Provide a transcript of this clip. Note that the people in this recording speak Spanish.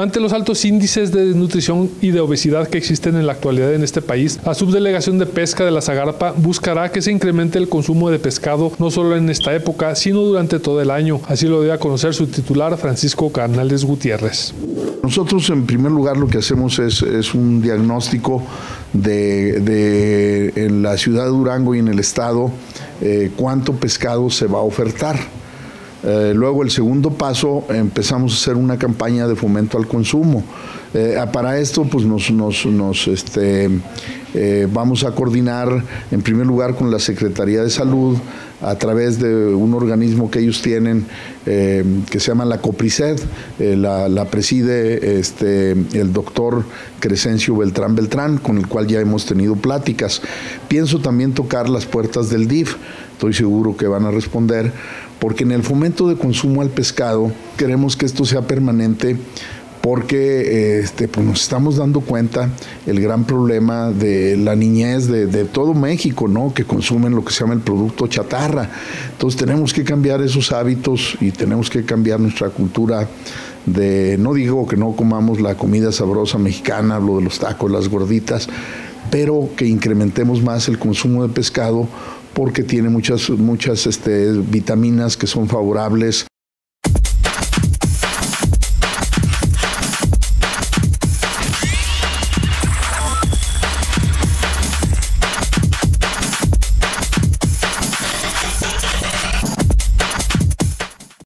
Ante los altos índices de desnutrición y de obesidad que existen en la actualidad en este país, la Subdelegación de Pesca de la Sagarpa buscará que se incremente el consumo de pescado no solo en esta época, sino durante todo el año. Así lo dio a conocer su titular, Francisco Canales Gutiérrez. Nosotros, en primer lugar, lo que hacemos es un diagnóstico de la ciudad de Durango y en el estado, cuánto pescado se va a ofertar. Luego, el segundo paso, empezamos a hacer una campaña de fomento al consumo. Para esto, pues vamos a coordinar, en primer lugar, con la Secretaría de Salud, a través de un organismo que ellos tienen, que se llama la COPRISED. La preside el doctor Cresencio Beltrán Beltrán, con el cual ya hemos tenido pláticas. Pienso también tocar las puertas del DIF, estoy seguro que van a responder, porque en el fomento de consumo al pescado queremos que esto sea permanente, porque pues nos estamos dando cuenta el gran problema de la niñez de todo México, ¿no?, que consumen lo que se llama el producto chatarra. Entonces tenemos que cambiar esos hábitos y tenemos que cambiar nuestra cultura de, no digo que no comamos la comida sabrosa mexicana, hablo de los tacos, las gorditas, pero que incrementemos más el consumo de pescado porque tiene muchas vitaminas que son favorables.